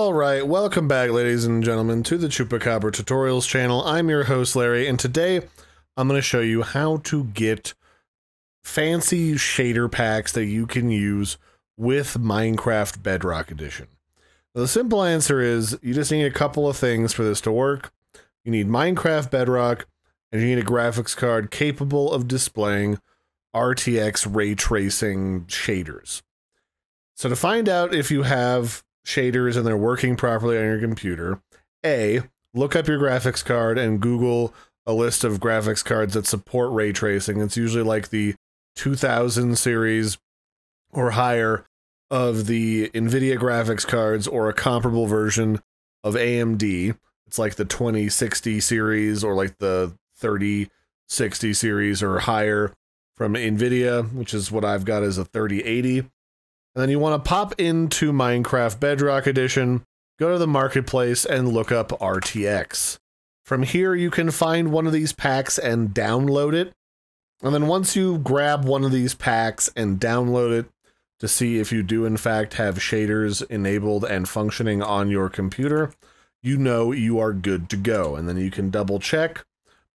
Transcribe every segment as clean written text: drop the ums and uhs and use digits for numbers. Alright, welcome back, ladies and gentlemen, to the Chupacabra Tutorials Channel. I'm your host, Larry, and today I'm going to show you how to get fancy shader packs that you can use with Minecraft Bedrock Edition. The simple answer is you just need a couple of things for this to work. You need Minecraft Bedrock, and you need a graphics card capable of displaying RTX ray tracing shaders. So to find out if you have shaders and they're working properly on your computer, A, look up your graphics card and Google a list of graphics cards that support ray tracing. It's usually like the 2000 series or higher of the NVIDIA graphics cards, or a comparable version of AMD. It's like the 2060 series or like the 3060 series or higher from NVIDIA, which is what I've got as a 3080. And then you want to pop into Minecraft Bedrock Edition, go to the marketplace, and look up RTX. From here, you can find one of these packs and download it. And then once you grab one of these packs and download it to see if you do in fact have shaders enabled and functioning on your computer, you know you are good to go. And then you can double check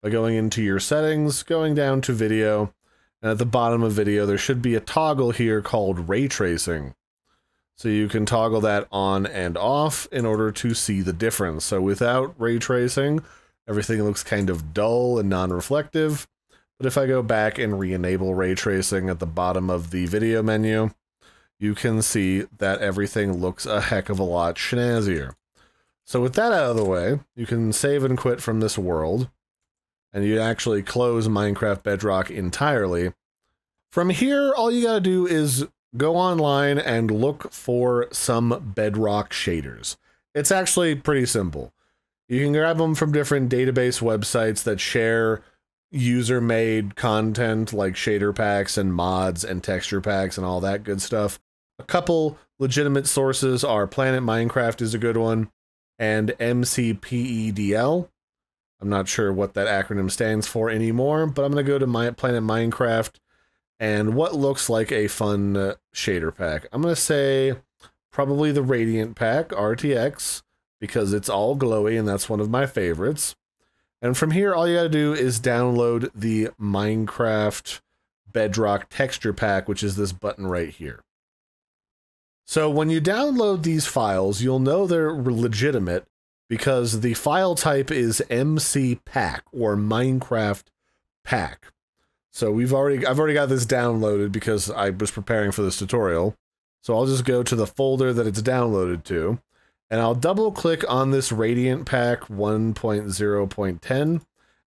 by going into your settings, going down to video, and at the bottom of video, there should be a toggle here called ray tracing. So you can toggle that on and off in order to see the difference. So without ray tracing, everything looks kind of dull and non-reflective. But if I go back and re-enable ray tracing at the bottom of the video menu, you can see that everything looks a heck of a lot snazzier. So with that out of the way, you can save and quit from this world, and you actually close Minecraft Bedrock entirely. From here, all you gotta do is go online and look for some Bedrock shaders. It's actually pretty simple. You can grab them from different database websites that share user-made content like shader packs and mods and texture packs and all that good stuff. A couple legitimate sources are Planet Minecraft is a good one, and MCPEDL. I'm not sure what that acronym stands for anymore, but I'm going to go to my Planet Minecraft and what looks like a fun shader pack. I'm going to say probably the Radiant Pack RTX, because it's all glowy and that's one of my favorites. And from here, all you got to do is download the Minecraft Bedrock texture pack, which is this button right here. So when you download these files, you'll know they're legitimate, because the file type is MCPAC or Minecraft Pack. So I've already got this downloaded because I was preparing for this tutorial. So I'll just go to the folder that it's downloaded to, and I'll double click on this Radiant Pack 1.0.10,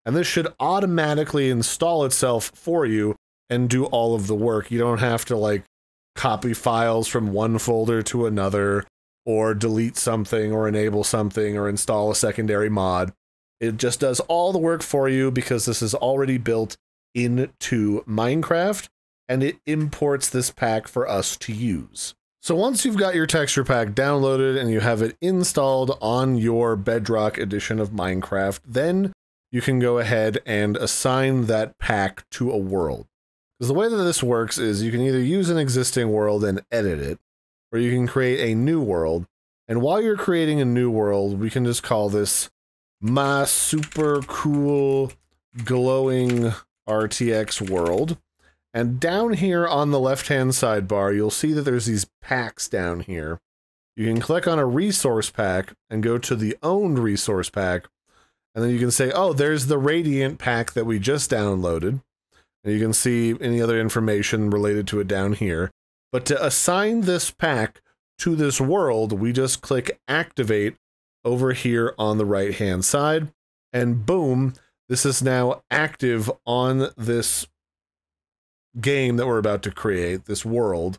and this should automatically install itself for you and do all of the work. You don't have to like copy files from one folder to another, or delete something, or enable something, or install a secondary mod. It just does all the work for you because this is already built into Minecraft, and it imports this pack for us to use. So once you've got your texture pack downloaded and you have it installed on your Bedrock edition of Minecraft, then you can go ahead and assign that pack to a world. Because the way that this works is you can either use an existing world and edit it, or you can create a new world. And while you're creating a new world, we can just call this my super cool glowing RTX world. And down here on the left-hand sidebar, you'll see that there's these packs down here. You can click on a resource pack and go to the owned resource pack. And then you can say, oh, there's the Radiant pack that we just downloaded. And you can see any other information related to it down here. But to assign this pack to this world, we just click activate over here on the right-hand side, and boom, this is now active on this game that we're about to create, this world.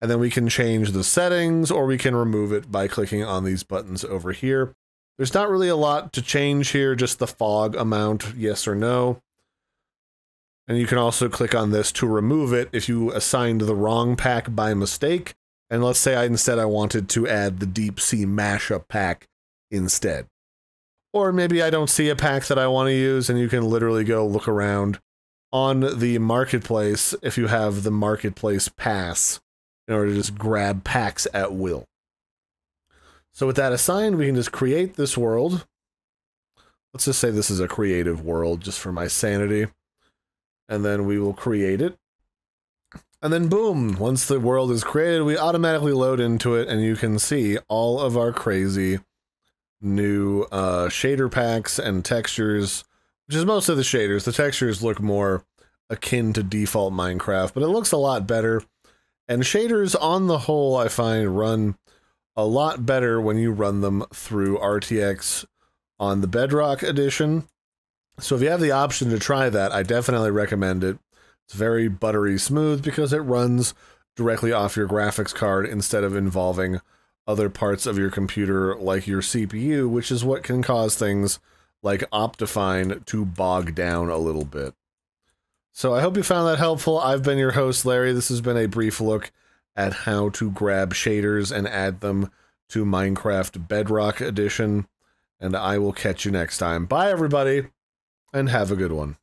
And then we can change the settings, or we can remove it by clicking on these buttons over here. There's not really a lot to change here, just the fog amount, yes or no. And you can also click on this to remove it if you assigned the wrong pack by mistake. And let's say instead I wanted to add the Deep Sea Mashup pack instead. Or maybe I don't see a pack that I want to use, and you can literally go look around on the marketplace if you have the marketplace pass in order to just grab packs at will. So with that assigned, we can just create this world. Let's just say this is a creative world, just for my sanity. And then we will create it. And then boom, once the world is created, we automatically load into it, and you can see all of our crazy new shader packs and textures, which is most of the shaders. The textures look more akin to default Minecraft, but it looks a lot better. And shaders, on the whole, I find run a lot better when you run them through RTX on the Bedrock Edition. So if you have the option to try that, I definitely recommend it. It's very buttery smooth because it runs directly off your graphics card instead of involving other parts of your computer like your CPU, which is what can cause things like Optifine to bog down a little bit. So I hope you found that helpful. I've been your host, Larry. This has been a brief look at how to grab shaders and add them to Minecraft Bedrock Edition. And I will catch you next time. Bye, everybody, and have a good one.